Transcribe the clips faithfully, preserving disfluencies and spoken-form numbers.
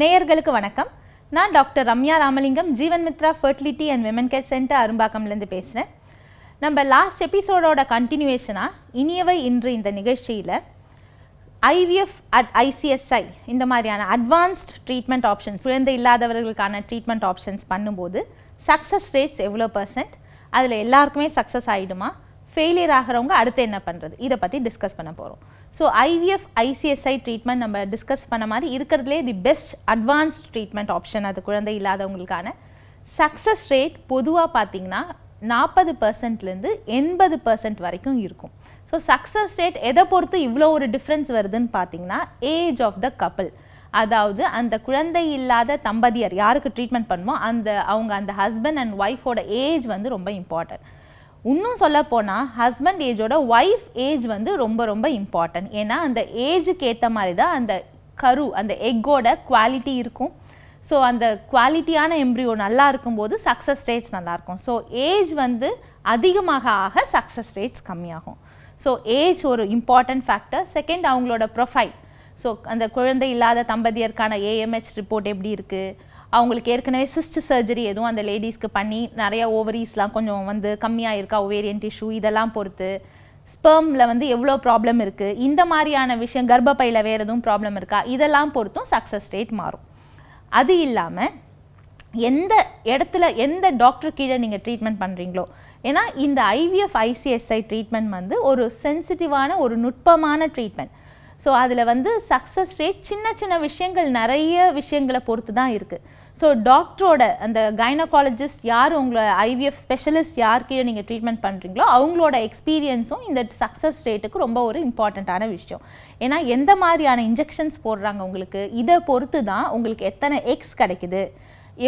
நேயர்களுக்கு வணக்கம். நான் doctor Ramya Ramalingam, Jeevan Mitra fertility and women care centre அரும்பாக்கம்லேருந்து பேசுகிறேன். நம்ம லாஸ்ட் எபிசோடோட கண்டினியூவேஷனாக இனியவை இன்று இந்த நிகழ்ச்சியில் ஐவிஎஃப் அட் ஐசிஎஸ்ஐ இந்த மாதிரியான அட்வான்ஸ்ட் ட்ரீட்மெண்ட் ஆப்ஷன்ஸ், குழந்தை இல்லாதவர்களுக்கான ட்ரீட்மெண்ட் ஆப்ஷன்ஸ் பண்ணும்போது சக்ஸஸ் ரேட்ஸ் எவ்வளோ பர்சன்ட், அதில் எல்லாருக்குமே சக்ஸஸ் ஆகிடுமா, ஃபெயிலியர் ஆகிறவங்க அடுத்து என்ன பண்ணுறது, இதை பற்றி டிஸ்கஸ் பண்ண போகிறோம். ஸோ ஐவிஎஃப் ஐசிஎஸ்ஐ ட்ரீட்மெண்ட் நம்ம டிஸ்கஸ் பண்ண மாதிரி இருக்கிறதுலே the best advanced treatment option அது குழந்தை இல்லாதவங்களுக்கான. சக்ஸஸ் ரேட் பொதுவாக பார்த்திங்கன்னா நாற்பது பர்சன்ட்லேருந்து எண்பது பர்சன்ட் வரைக்கும் இருக்கும். ஸோ சக்ஸஸ் ரேட் எதை பொறுத்து இவ்வளோ ஒரு டிஃப்ரென்ஸ் வருதுன்னு பார்த்திங்கன்னா ஏஜ் ஆஃப் த கப்பிள், அதாவது அந்த குழந்தை இல்லாத தம்பதியர் யாருக்கு ட்ரீட்மெண்ட் பண்ணுமோ அந்த அவங்க அந்த ஹஸ்பண்ட் அண்ட் ஒய்ஃபோட ஏஜ் வந்து ரொம்ப இம்பார்ட்டன்ட். இன்னும் சொல்ல போனால் ஹஸ்பண்ட் ஏஜோட ஒய்ஃப் ஏஜ் வந்து ரொம்ப ரொம்ப இம்பார்ட்டன்ட். ஏன்னா அந்த ஏஜுக்கு ஏற்ற மாதிரி தான் அந்த கரு, அந்த எக்கோட குவாலிட்டி இருக்கும். ஸோ அந்த குவாலிட்டியான எம்ப்ரியோ நல்லா இருக்கும்போது சக்ஸஸ் ரேட்ஸ் நல்லாயிருக்கும். ஸோ ஏஜ் வந்து அதிகமாக ஆக சக்ஸஸ் ரேட்ஸ் கம்மியாகும். ஸோ ஏஜ் ஒரு இம்பார்ட்டன்ட் ஃபேக்டர். செகண்ட், அவங்களோட ப்ரொஃபைல். ஸோ அந்த குழந்தை இல்லாத தம்பதியருக்கான ஏஎம்ஹெச் ரிப்போர்ட் எப்படி இருக்குது, அவங்களுக்கு ஏற்கனவே சிஸ்ட் சர்ஜரி எதுவும் அந்த லேடிஸ்க்கு பண்ணி நிறையா ஓவரிஸ்லாம் கொஞ்சம் வந்து கம்மியாக இருக்கா, ஓவேரியன் டிஷ்யூ, இதெல்லாம் பொறுத்து ஸ்பெர்மில் வந்து எவ்வளோ ப்ராப்ளம் இருக்குது, இந்த மாதிரியான விஷயம், கர்ப்பப்பையில் வேறு எதுவும் ப்ராப்ளம் இருக்கா, இதெல்லாம் பொறுத்தும் சக்ஸஸ் ரேட் மாறும். அது இல்லாமல் எந்த இடத்துல எந்த டாக்டர் கீழே நீங்கள் ட்ரீட்மெண்ட் பண்ணுறீங்களோ, ஏன்னா இந்த ஐவிஎஃப் ஐசிஎஸ்ஐ ட்ரீட்மெண்ட் வந்து ஒரு சென்சிட்டிவான ஒரு நுட்பமான ட்ரீட்மெண்ட். ஸோ அதில் வந்து சக்ஸஸ் ரேட் சின்ன சின்ன விஷயங்கள், நிறைய விஷயங்களை பொறுத்து தான் இருக்குது. ஸோ டாக்டரோட அந்த கைனகாலஜிஸ்ட் யார், உங்களை ஐவிஎஃப் ஸ்பெஷலிஸ்ட் யார் கீழே நீங்கள் ட்ரீட்மெண்ட் பண்ணுறீங்களோ அவங்களோட எக்ஸ்பீரியன்ஸும் இந்த சக்ஸஸ் ரேட்டுக்கு ரொம்ப ஒரு இம்பார்ட்டண்ட்டான விஷயம். ஏன்னா எந்த மாதிரியான இன்ஜெக்ஷன்ஸ் போடுறாங்க உங்களுக்கு, இதை பொறுத்து தான் உங்களுக்கு எத்தனை எக்ஸ் கிடைக்குது,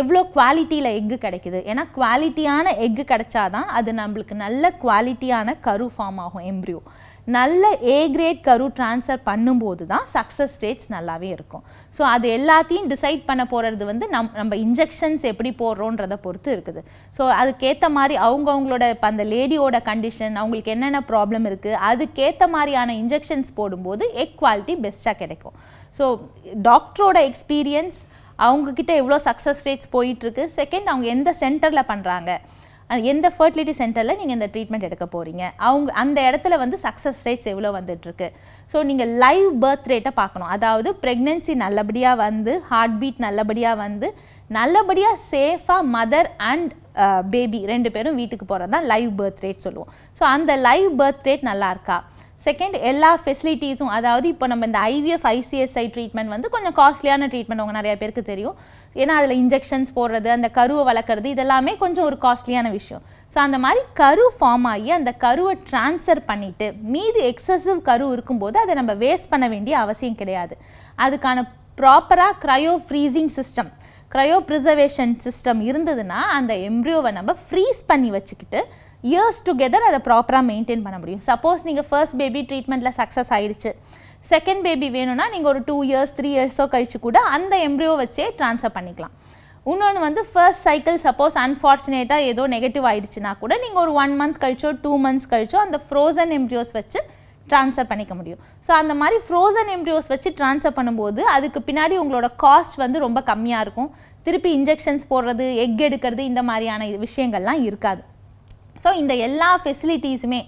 எவ்வளோ குவாலிட்டியில் எக்கு கிடைக்குது. ஏன்னா குவாலிட்டியான எக்கு கிடைச்சாதான் அது நம்மளுக்கு நல்ல குவாலிட்டியான கரு ஃபார்ம் ஆகும், எம்ப்ரியோ. நல்ல ஏ கிரேட் கரு ட்ரான்ஸ்ஃபர் பண்ணும்போது தான் சக்ஸஸ் ரேட்ஸ் நல்லாவே இருக்கும். ஸோ அது எல்லாத்தையும் டிசைட் பண்ண போகிறது வந்து நம் நம்ம இன்ஜெக்ஷன்ஸ் எப்படி போடுறோன்றதை பொறுத்து இருக்குது. ஸோ அதுக்கேற்ற மாதிரி அவங்கவுங்களோட இப்போ அந்த லேடியோட கண்டிஷன், அவங்களுக்கு என்னென்ன ப்ராப்ளம் இருக்குது, அதுக்கேற்ற மாதிரியான இன்ஜெக்ஷன்ஸ் போடும்போது எக் குவாலிட்டி பெஸ்ட்டாக கிடைக்கும். ஸோ டாக்டரோட எக்ஸ்பீரியன்ஸ், அவங்கக்கிட்ட எவ்வளோ சக்ஸஸ் ரேட்ஸ் போயிட்டுருக்கு, செகண்ட் அவங்க எந்த சென்டரில் பண்ணுறாங்க, எந்த ஃபர்டிலிட்டி சென்டரில் நீங்கள் இந்த ட்ரீட்மெண்ட் எடுக்க போகிறீங்க, அவங்க அந்த இடத்துல வந்து சக்ஸஸ் ரேட்ஸ் எவ்வளோ வந்துட்டுருக்கு. ஸோ நீங்கள் லைவ் பர்த் ரேட்டை பார்க்கணும், அதாவது ப்ரெக்னென்சி நல்லபடியாக வந்து, ஹார்ட் பீட் நல்லபடியாக வந்து, நல்லபடியாக சேஃபாக மதர் அண்ட் பேபி ரெண்டு பேரும் வீட்டுக்கு போகிறது தான் லைவ் பர்த் ரேட் சொல்லுவோம். ஸோ அந்த லைவ் பர்த் ரேட் நல்லா இருக்கா. செகண்ட், எல்லா ஃபெசிலிட்டிஸும், அதாவது இப்போ நம்ம இந்த ஐவிஎஃப் ஐசிஎஸ்ஐ ட்ரீட்மெண்ட் வந்து கொஞ்சம் காஸ்ட்லியான ட்ரீட்மெண்ட், அவங்க நிறையா பேருக்கு தெரியும். ஏன்னா அதில் இன்ஜெக்ஷன்ஸ் போடுறது, அந்த கருவை வளர்க்குறது, இதெல்லாமே கொஞ்சம் ஒரு காஸ்ட்லியான விஷயம். ஸோ அந்த மாதிரி கரு ஃபார்ம் ஆகி அந்த கருவை ட்ரான்ஸ்ஃபர் பண்ணிவிட்டு மீதி எக்ஸசிவ் கரு இருக்கும்போது அதை நம்ம வேஸ்ட் பண்ண வேண்டிய அவசியம் கிடையாது. அதுக்கான ப்ராப்பராக cryo freezing system, cryo preservation system இருந்ததுன்னா அந்த எம்ப்ரியோவை நம்ம ஃப்ரீஸ் பண்ணி வச்சுக்கிட்டு இயர்ஸ் டுகெதர் அதை ப்ராப்பராக மெயின்டைன் பண்ண முடியும். சப்போஸ் நீங்கள் ஃபர்ஸ்ட் பேபி ட்ரீட்மெண்ட்டில் சக்ஸஸ் ஆகிடுச்சு, செகண்ட் பேபி வேணும்னா நீங்கள் ஒரு டூ இயர்ஸ் த்ரீ இயர்ஸோ கழிச்சு கூட அந்த எம்ப்ரியோ வச்சே ட்ரான்ஸ்ஃபர் பண்ணிக்கலாம். இன்னொன்று வந்து ஃபர்ஸ்ட் சைக்கிள் சப்போஸ் அன்ஃபார்ச்சுனேட்டாக ஏதோ நெகட்டிவ் ஆகிடுச்சுன்னா கூட நீங்கள் ஒரு ஒன் மந்த் கழிச்சோ டூ மந்த்ஸ் கழிச்சோ அந்த ஃப்ரோசன் எம்ப்ரியோஸ் வச்சு ட்ரான்ஸ்ஃபர் பண்ணிக்க முடியும். ஸோ அந்த மாதிரி ஃப்ரோசன் எம்ப்ரியோஸ் வச்சு ட்ரான்ஸ்ஃபர் பண்ணும்போது அதுக்கு பின்னாடி உங்களோட காஸ்ட் வந்து ரொம்ப கம்மியாக இருக்கும். திருப்பி இன்ஜெக்ஷன்ஸ் போடுறது, எக் எடுக்கிறது, இந்த மாதிரியான விஷயங்கள்லாம் இருக்காது. ஸோ இந்த எல்லா ஃபெசிலிட்டிஸுமே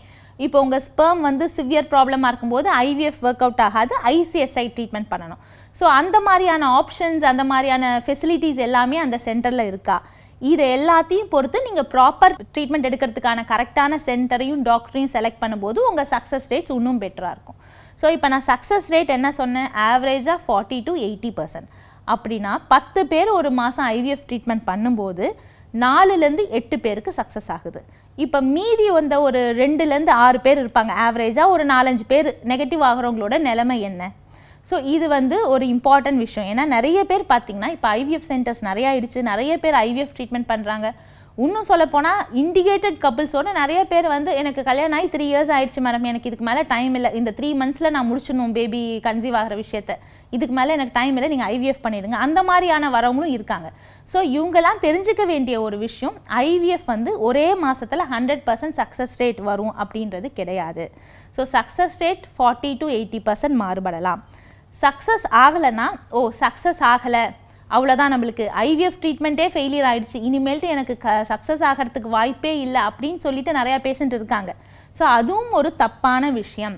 இப்போ உங்கள் ஸ்பெர்ம் வந்து சிவியர் ப்ராப்ளமாக இருக்கும்போது ஐவிஎஃப் ஒர்க் அவுட் ஆகாது, ஐசிஎஸ்ஐ ட்ரீட்மெண்ட் பண்ணணும். ஸோ அந்த மாதிரியான ஆப்ஷன்ஸ், அந்த மாதிரியான ஃபெசிலிட்டிஸ் எல்லாமே அந்த சென்டரில் இருக்கா, இதை எல்லாத்தையும் பொறுத்து நீங்கள் ப்ராப்பர் ட்ரீட்மெண்ட் எடுக்கிறதுக்கான கரெக்டான சென்டரையும் டாக்டரையும் செலக்ட் பண்ணும்போது உங்கள் சக்ஸஸ் ரேட்ஸ் இன்னும் பெட்டராக இருக்கும். ஸோ இப்போ நான் சக்ஸஸ் ரேட் என்ன சொன்னேன், ஆவரேஜாக ஃபார்ட்டி டு எயிட்டி பர்சன்ட் அப்படின்னா பத்து பேர் ஒரு மாதம் ஐவிஎஃப் ட்ரீட்மெண்ட் பண்ணும்போது நாலுலேருந்து எட்டு பேருக்கு சக்ஸஸ் ஆகுது. இப்போ மீதி வந்த ஒரு ரெண்டுலேருந்து ஆறு பேர் இருப்பாங்க, ஆவரேஜாக ஒரு நாலஞ்சு பேர் நெகட்டிவ் ஆகிறவங்களோட நிலைமை என்ன. ஸோ இது வந்து ஒரு இம்பார்ட்டன்ட் விஷயம். ஏன்னா நிறைய பேர் பார்த்திங்கன்னா இப்போ ஐவிஎஃப் சென்டர்ஸ் நிறையா ஆயிடுச்சு, நிறைய பேர் ஐவிஎஃப் ட்ரீட்மெண்ட் பண்ணுறாங்க. இன்னும் சொல்லப்போனால் இண்டிகேட்டட் கப்புள்ஸோடு நிறைய பேர் வந்து எனக்கு கல்யாணம் ஆகி த்ரீ இயர்ஸ் ஆயிடுச்சு மேடம், எனக்கு இதுக்கு மேலே டைம் இல்லை, இந்த த்ரீ மந்த்ஸில் நான் முடிச்சிடணும் பேபி கன்சீவ் ஆகிற விஷயத்த, இதுக்கு மேலே எனக்கு டைம் இல்லை, நீங்கள் ஐவிஎஃப் பண்ணிடுங்க, அந்த மாதிரியான வரவங்களும் இருக்காங்க. ஸோ இவங்கெல்லாம் தெரிஞ்சிக்க வேண்டிய ஒரு விஷயம், ஐவிஎஃப் வந்து ஒரே மாதத்தில் ஹண்ட்ரட் பர்சன்ட் சக்ஸஸ் ரேட் வரும் அப்படின்றது கிடையாது. So success rate forty to eighty percent மாறுபடலாம். சக்ஸஸ் ஆகலைன்னா, ஓ சக்ஸஸ் ஆகலை அவ்ளோதான் நமக்கு ஐவிஎஃப் ட்ரீட்மென்ட்டே ஃபெயிலியர் ஆயிடுச்சு இனிமேல்ட்ட எனக்கு சக்சஸ் ஆகிறதுக்கு வாய்ப்பே இல்ல அப்படினு சொல்லிட்டு நிறைய பேஷண்ட் இருக்காங்க சோ அதுவும் ஒரு தப்பான விஷயம்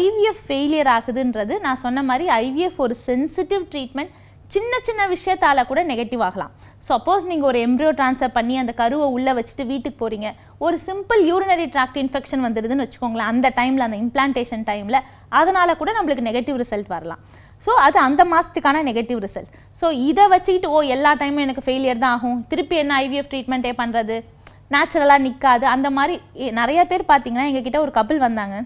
ஐவிஎஃப் ஃபெயிலியர் ஆகுதுன்றது நான் சொன்ன மாதிரி ஐவிஎஃப் ஒரு சென்சிட்டிவ் ட்ரீட்மென்ட் சின்ன சின்ன விஷயத்தால கூட நெகட்டிவ் ஆகலாம் சப்போஸ் நீங்க ஒரு எம்ப்ரியோ ட்ரான்ஸ்ஃபர் பண்ணி அந்த கருவை உள்ள வச்சிட்டு வீட்டுக்கு போறீங்க ஒரு சிம்பிள் யூரினரி ட்ராக்ட் இன்ஃபெக்ஷன் வந்திருதுன்னு வெச்சுக்கோங்க அந்த டைம்ல அந்த இம்ப்ளான்டேஷன் டைம்ல அதனால கூட நமக்கு நெகட்டிவ் ரிசல்ட் வரலாம் So, that's அந்த மாஸ்துக்கான நெகட்டிவ் ரிசல்ட் சோ இத வச்சிட்டு ஓ எல்லா டைமும் எனக்கு ஃபெயிலியர் தான் ஆகும் திருப்பி என்ன ஐவிஎஃப் ட்ரீட்மென்ட்டே பண்றது நேச்சுரலா நிக்காது அந்த மாதிரி நிறைய பேர் பாத்தீங்கன்னா எங்ககிட்ட ஒரு கப்பிள் வந்தாங்க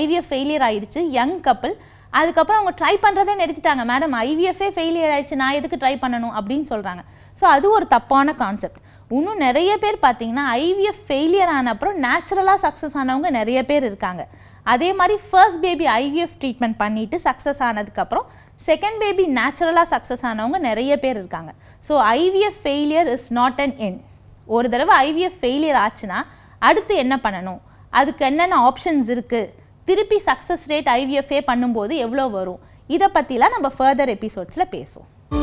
ஐவிஎஃப் ஃபெயிலியர் ஆயிடுச்சு யங் கப்பிள் அதுக்கு அப்புறம் அவங்க ட்ரை பண்றதே நிறுத்திட்டாங்க மேடம் ஐவிஎஃப் ஃபெயிலியர் ஆயிடுச்சு நான் எதுக்கு ட்ரை பண்ணனும் அப்படினு சொல்றாங்க சோ அது ஒரு தப்பான கான்செப்ட் இன்னும் நிறைய பேர் பாத்தீங்கன்னா ஐவிஎஃப் ஃபெயிலியர் ஆன அப்புறம் நேச்சுரலா சக்சஸ் ஆனவங்க நிறைய பேர் இருக்காங்க அதே மாதிரி first baby I V F treatment பண்ணிட்டு சக்சஸ் ஆனதுக்கு அப்புறம் second baby naturally சக்சஸ் ஆனவங்க நிறைய பேர் இருக்காங்க so I V F failure is not an end ஒரு தடவை I V F failure ஆச்சுனா அடுத்து என்ன பண்ணனும் அதுக்கு என்னென்ன ஆப்ஷன்ஸ் இருக்கு திருப்பி success rate I V F ஏ பண்ணும்போது எவ்வளவு வரும் இத பத்திலாம் நம்ம further episodes ல பேசுவோம்